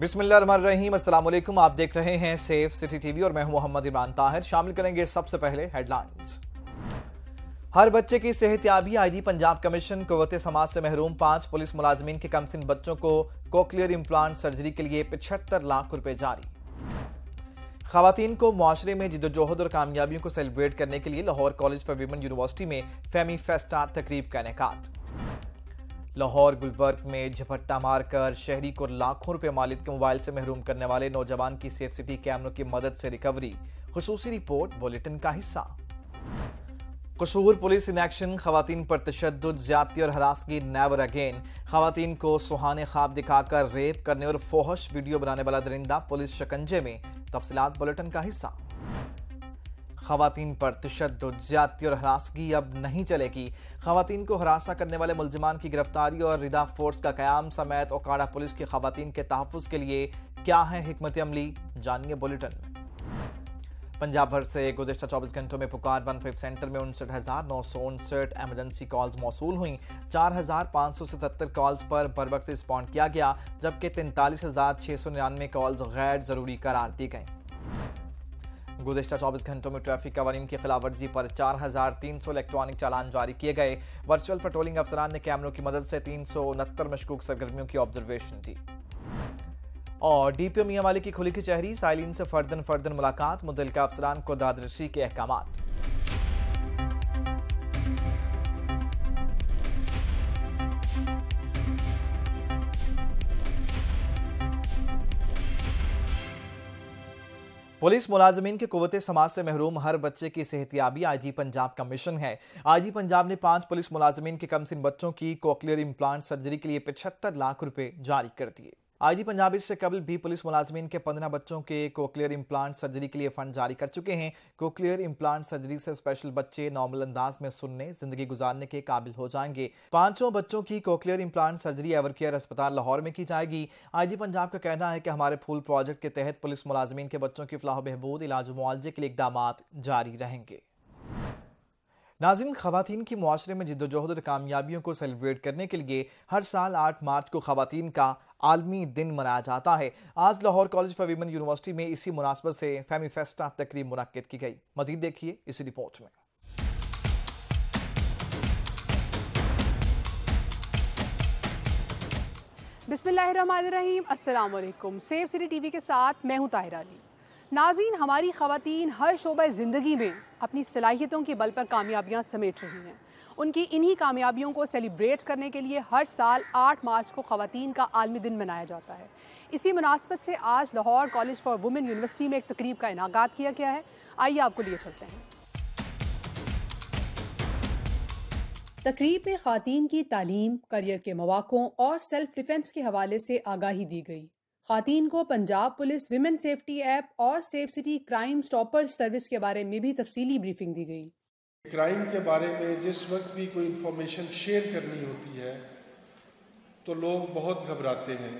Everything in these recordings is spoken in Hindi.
बिस्मिल्लाहिर्रहमानिर्रहीम, अस्सलाम वालेकुम। आप देख रहे हैं सेफ सिटी टीवी और मैं हूं मोहम्मद इमरान ताहिर। शामिल करेंगे सबसे पहले हेडलाइंस। हर बच्चे की सेहतयाबी, आईजी पंजाब कमीशन कुव्वते समाज से महरूम 5 पुलिस मुलाजमीन के कम सिन बच्चों को कोक्लियर इम्प्लांट सर्जरी के लिए 75 लाख रुपए जारी। खवातीन को मुआशरे में जिद्दोजहद और कामयाबियों को सेलिब्रेट करने के लिए Lahore college for women university में फैमी फेस्टा तकरीब का इनेकाद। लाहौर गुलबर्ग में झपट्टा मारकर शहरी को लाखों रुपए मालिक के मोबाइल से महरूम करने वाले नौजवान की सेफ सिटी कैमरों की मदद से रिकवरी, खुसूसी रिपोर्ट बुलेटिन का हिस्सा। कसूर पुलिस इनएक्शन, खवातीन पर तशद्दुद, ज्यादती और हरासगी नेवर अगेन। खवातीन को सुहाने ख्वाब दिखाकर रेप करने और फोहश वीडियो बनाने वाला दरिंदा पुलिस शिकंजे में, तफसीलात बुलेटिन का हिस्सा। खवातीन पर तशद्दुद, ज्यादती और हरासगी अब नहीं चलेगी। खवातीन को हरासा करने वाले मुलजमान की गिरफ्तारी और रिदा फोर्स का कयाम समेत ओकाड़ा पुलिस की खवातीन के तहफ़्फ़ुज़ के लिए क्या है हिकमत अमली, जानिए बुलेटिन में। पंजाब भर से गुज़श्ता 24 घंटों में पुकार 155 सेंटर में 59,959 एमरजेंसी कॉल्स मौसूल हुई। 4,577 कॉल्स पर बरवक्त रिस्पॉन्ड किया गया, जबकि 43,699 कॉल्स गैर ज़रूरी करार दी गई। गुज़श्ता 24 घंटों में ट्रैफिक कवानीन की खिलाफवर्जी पर 4,300 इलेक्ट्रॉनिक चालान जारी किए गए। वर्चुअल पेट्रोलिंग अफसरान ने कैमरों की मदद से 369 मशकूक सरगर्मियों की ऑब्जर्वेशन दी। और डीपीओ मियां वाली की खुली की चेहरी, साइलिन से फर्दन मुलाकात, मुतल्लिका अफसरान को दादरशी के अहकामात। पुलिस मुलाजमीन के कुव्वते समाज से महरूम हर बच्चे की सेहतयाबी, आईजी पंजाब का मिशन है। आईजी पंजाब ने 5 पुलिस मुलाजमीन के कमसिन बच्चों की कोक्लियर इम्प्लांट सर्जरी के लिए 75 लाख रुपए जारी कर दिए। आईजी पंजाब इससे कबल भी पुलिस मुलाजमीन के 15 बच्चों के कोक्लियर इम्प्लांट सर्जरी के लिए फंड जारी कर चुके हैं। कोक्लियर इम्प्लांट सर्जरी से स्पेशल बच्चे नॉर्मल अंदाज में सुनने, जिंदगी गुजारने के काबिल हो जाएंगे। 5 बच्चों की कोक्लियर इम्प्लांट सर्जरी एवरकेयर अस्पताल लाहौर में की जाएगी। आईजी पंजाब का कहना है कि हमारे फूल प्रोजेक्ट के तहत पुलिस मुलाजमीन के बच्चों की फलाह बहबूद, इलाज और मुआवजे के लिए इकदाम जारी रहेंगे। नाज़रीन, खवातीन की मुआशरे में जिद्दोजहद और कामयाबियों को सेलिब्रेट करने के लिए हर साल 8 मार्च को खवातीन का आलमी दिन मनाया जाता है। आज Lahore college for women university में इसी मुनासबत से फैमी फेस्टा तकरीब मुनक्किद की गई। मज़ीद देखिए इस रिपोर्ट में। बिस्मिल्लाहिर्रहमानिर्रहीम, अस्सलाम वालेकुम। सेफ सिटी टीवी के साथ मैं हूं ताहिरा अली। नाज़रीन, हमारी ख़वातीन हर शोबा ज़िंदगी में अपनी सलाहियतों के बल पर कामयाबियाँ समेट रही हैं। उनकी इन्हीं कामयाबियों को सेलिब्रेट करने के लिए हर साल 8 मार्च को ख़वातीन का आलमी दिन मनाया जाता है। इसी मुनासबत से आज Lahore college for women university में एक तकरीब का इनाकात किया गया है। आइए आपको लिए चलते हैं। तकरीब में ख़वातीन की तालीम, करियर के मौक़ों और सेल्फ डिफेंस के हवाले से आगाही दी गई। ख़वातीन को Punjab police women safety app और safe city crime stopper service के बारे में भी तफसीली ब्रीफिंग दी गई। क्राइम के बारे में जिस वक्त भी कोई इंफॉर्मेशन शेयर करनी होती है तो लोग बहुत घबराते हैं,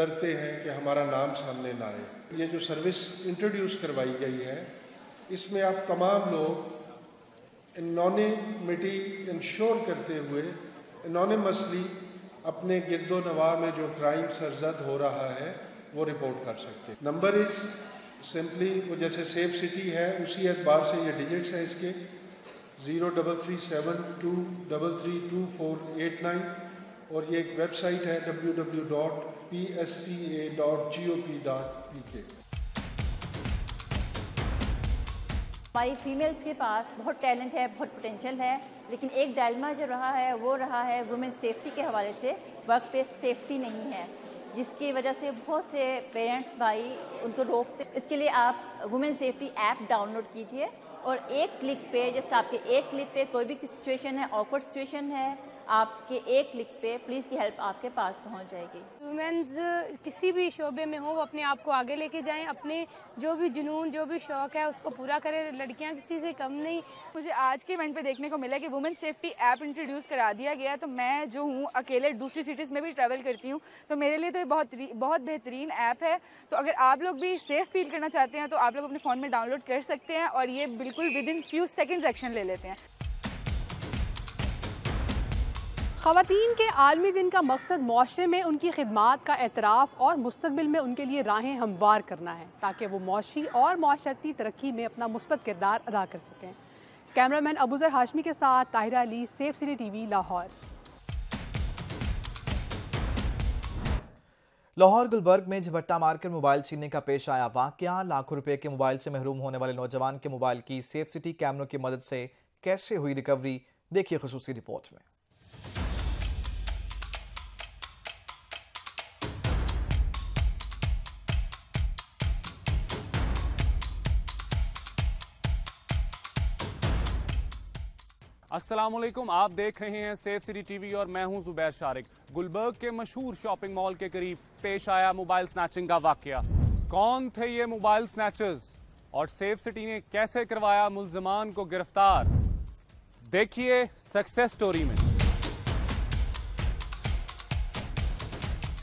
डरते हैं कि हमारा नाम सामने ना आए। ये जो सर्विस इंट्रोड्यूस करवाई गई है, इसमें आप तमाम लोग एनोनिमिटी इंश्योर करते हुए एनोनिमसली अपने गिरदो नवा में जो क्राइम सरजद हो रहा है वो रिपोर्ट कर सकते हैं। नंबर इज़ सिंपली वो जैसे सेफ सिटी है उसी एतबार से ये डिजिट्स हैं इसके 03372332489 और ये एक वेबसाइट है www.psca.gov.pk। हमारी फीमेल्स के पास बहुत टैलेंट है, बहुत पोटेंशियल है, लेकिन एक डायलमा जो रहा है वो रहा है वुमेन सेफ्टी के हवाले से वर्क प्लेस सेफ्टी नहीं है, जिसकी वजह से बहुत से पेरेंट्स भाई उनको रोकते। इसके लिए आप वुमेन सेफ्टी ऐप डाउनलोड कीजिए और एक क्लिक पे, जस्ट आपके एक क्लिक पे कोई भी सिचुएशन है, ऑकवर्ड सिचुएशन है, आपके एक क्लिक पे पुलिस की हेल्प आपके पास पहुंच जाएगी। वुमेन्स किसी भी शोबे में हो वो अपने आप को आगे लेके जाएं, अपने जो भी जुनून, जो भी शौक़ है उसको पूरा करें। लड़कियां किसी से कम नहीं। मुझे आज के इवेंट पे देखने को मिला कि वुमेन सेफ्टी ऐप इंट्रोड्यूस करा दिया गया। तो मैं जो हूँ अकेले दूसरी सिटीज़ में भी ट्रैवल करती हूँ, तो मेरे लिए तो ये बहुत बेहतरीन ऐप है। तो अगर आप लोग भी सेफ़ फील करना चाहते हैं तो आप लोग अपने फ़ोन में डाउनलोड कर सकते हैं और ये बिल्कुल विदिन फ्यू सेकेंड्स एक्शन ले लेते हैं। ख़वातीन के आलमी दिन का मकसद माशरे में उनकी खिदमात का एतराफ़ और मुस्तकबिल में उनके लिए राहें हमवार करना है ताकि वो मौशी और माशरती तरक्की में अपना मुस्बत किरदार अदा कर सकें। कैमरामैन अबूज़र हाशमी के साथ Tahira Ali, safe city TV, Lahore. Lahore Gulberg में झपट्टा मारकर मोबाइल छीनने का पेश आया वाक़या। लाखों रुपए के मोबाइल से महरूम होने वाले नौजवान के मोबाइल की सेफ सिटी कैमरों की मदद से कैसे हुई रिकवरी, देखिए खुसूसी रिपोर्ट में। अस्सलामुअलैकुम, आप देख रहे हैं सेफ सिटी टीवी और मैं हूं जुबैर शारिक। गुलबर्ग के मशहूर शॉपिंग मॉल के करीब पेश आया मोबाइल स्नैचिंग का वाकया। कौन थे ये मोबाइल स्नैचर्स और सेफ सिटी ने कैसे करवाया मुल्जमान को गिरफ्तार, देखिए सक्सेस स्टोरी में।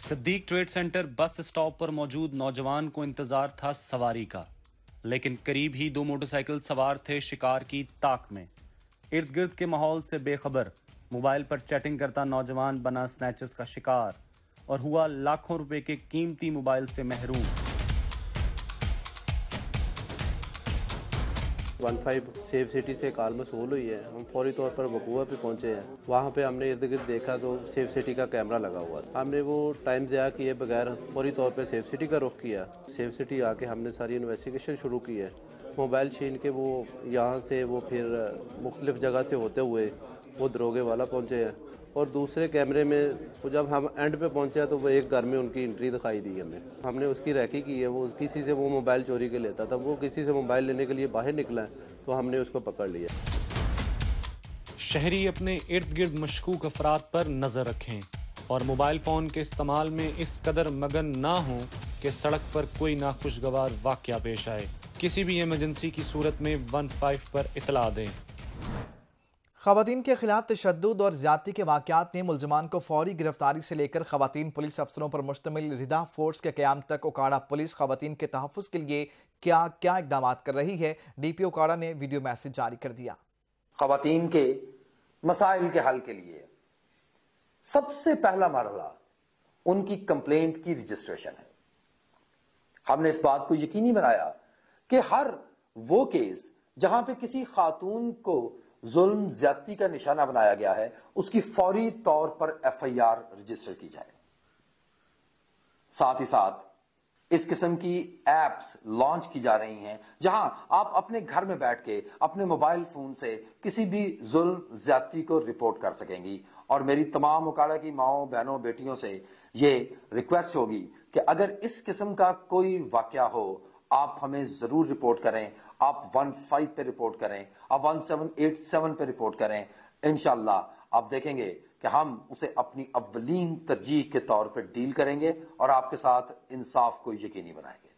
Siddique trade centre bus stop पर मौजूद नौजवान को इंतजार था सवारी का, लेकिन करीब ही दो मोटरसाइकिल सवार थे शिकार की ताक में। इर्द गिर्द के माहौल से बेखबर मोबाइल पर चैटिंग करता नौजवान बना स्नैचर्स का शिकार और हुआ लाखों रुपए के कीमती मोबाइल से महरूम। 15 सेफ सिटी से कॉल मसूल हुई है, हम फौरी तौर पर वकूआ पे पहुंचे हैं। वहां पे हमने इर्द गिर्द देखा तो सेफ सिटी का कैमरा लगा हुआ था। हमने वो टाइम ज़ाया किए बगैर फौरी तौर पे सेफ सिटी का रुख किया। सेफ सिटी आके हमने सारी इन्वेस्टिगेशन शुरू की है। मोबाइल छीन के वो यहाँ से वो फिर मुख्तलिफ जगह से होते हुए वो दरोगे वाला पहुँचे हैं और दूसरे कैमरे में जब हम एंड पे पहुँचे हैं तो वो एक घर में उनकी एंट्री दिखाई दी हमें। हमने उसकी रैकी की है, वो किसी से वो मोबाइल चोरी के लेता था, वो किसी से मोबाइल लेने के लिए बाहर निकला तो हमने उसको पकड़ लिया। शहरी अपने इर्द गिर्द मशकूक अफराद पर नज़र रखें और मोबाइल फ़ोन के इस्तेमाल में इस कदर मगन ना हों कि सड़क पर कोई नाखुशगवार वाक़या पेश आए। किसी भी इमरजेंसी की सूरत में 15 पर इतला दें। खवातीन के खिलाफ तशद्दुद और ज्यादती के वाक़यात ने मुलजमान को फौरी गिरफ्तारी से लेकर खवातीन पुलिस अफसरों पर मुश्तमिल रिदा फोर्स के क़याम तक उकाड़ा पुलिस खवातीन के तहफ़्फ़ुज़ के लिए क्या क्या इक़दाम कर रही है, डीपी उकाड़ा ने वीडियो मैसेज जारी कर दिया। खवातीन के मसाइल के हल के लिए सबसे पहला मरहला उनकी कंप्लेंट की रजिस्ट्रेशन है। हमने इस बात को यकीनी बनाया कि हर वो केस जहां पे किसी खातून को जुल्म ज्यादती का निशाना बनाया गया है उसकी फौरी तौर पर एफआईआर रजिस्टर की जाए। साथ ही साथ इस किस्म की एप्स लॉन्च की जा रही हैं जहां आप अपने घर में बैठ के अपने मोबाइल फोन से किसी भी जुल्म ज्यादती को रिपोर्ट कर सकेंगी। और मेरी तमाम उकाड़ा की माओ बहनों बेटियों से ये रिक्वेस्ट होगी कि अगर इस किस्म का कोई वाकया हो आप हमें जरूर रिपोर्ट करें। आप 15 पे रिपोर्ट करें, आप 1787 पे रिपोर्ट करें। इंशाल्लाह आप देखेंगे कि हम उसे अपनी अव्वलीन तरजीह के तौर पर डील करेंगे और आपके साथ इंसाफ को यकीनी बनाएंगे।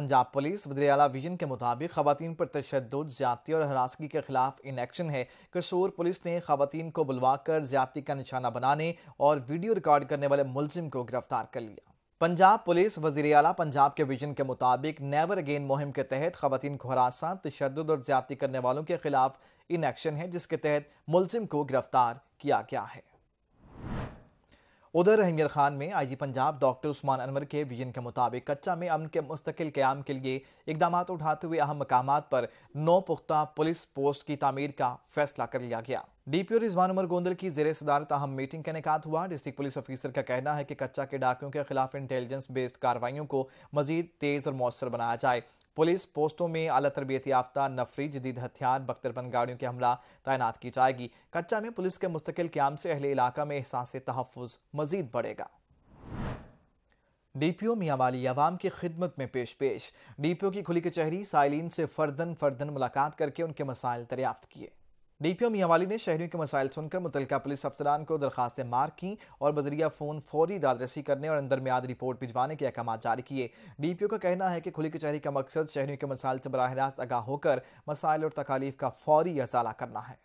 पंजाब पुलिस वज़ीर-ए-आला विजन के मुताबिक खवातीन पर तशद्दुद, ज्यादती और हरासगी के खिलाफ इनएक्शन है। कसूर पुलिस ने खवातीन को बुलवाकर ज्यादती का निशाना बनाने और वीडियो रिकॉर्ड करने वाले मुलजिम को गिरफ्तार कर लिया। पंजाब पुलिस वज़ीर-ए-आला पंजाब के विजन के मुताबिक नेवर अगेन मुहिम के तहत खवातीन को हरासा, तशद्दुद और ज्यादती करने वालों के खिलाफ इन एक्शन है, जिसके तहत मुलजिम को गिरफ्तार किया गया है। उधर रहमियर खान में आईजी पंजाब डॉक्टर उस्मान अनवर के विजन के मुताबिक कच्चा में अमन के मुस्तकिल क़याम के लिए इकदाम उठाते हुए अहम मकामात पर 9 पुख्ता पुलिस पोस्ट की तामीर का फैसला कर लिया गया। डीपीओ रिजवान उमर गोंदल की ज़ेरे सदारत अहम मीटिंग का इनेकाद हुआ। डिस्ट्रिक्ट पुलिस ऑफिसर का कहना है कि कच्चा के डाकियों के खिलाफ इंटेलिजेंस बेस्ड कार्रवाइयों को मज़ीद तेज़ और मौसर बनाया जाए। पुलिस पोस्टों में आला तरबियत याफ्ता नफरी, जदीद हथियार, बख्तरबंद गाड़ियों के हमला तैनात की जाएगी। कच्चा में पुलिस के मुस्तकिल क़याम से अहले इलाका में एहसास तहफ़्फ़ुज़ मज़ीद बढ़ेगा। डीपीओ मियाँ वाली आवाम की खिदमत में पेश डीपीओ की खुली कचहरी साइलिन से फर्दन मुलाकात करके उनके मसाइल दरियाफ्त किए। डीपीओ मियाँ वाली ने शहरियों के मसाइल सुनकर मुतलका पुलिस अफसरान को दरखास्तें मार्क की और बजरिया फ़ोन फौरी दादरसी करने और अंदर मियाद रिपोर्ट भिजवाने के अहकाम जारी किए। डीपीओ का कहना है कि खुली कचहरी का मकसद शहरियों के मसाइल से बराह रास्त आगाह होकर मसाइल और तकालीफ का फौरी अजाला करना है।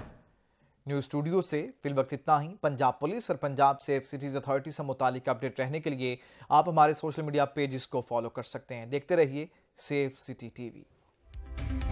न्यूज़ स्टूडियो से फिल वक्त इतना ही। पंजाब पुलिस और पंजाब सेफ सिटीज़ अथॉरिटी से मुतालिक अपडेट रहने के लिए आप हमारे सोशल मीडिया पेजेस को फॉलो कर सकते हैं। देखते रहिए सेफ सिटी टीवी।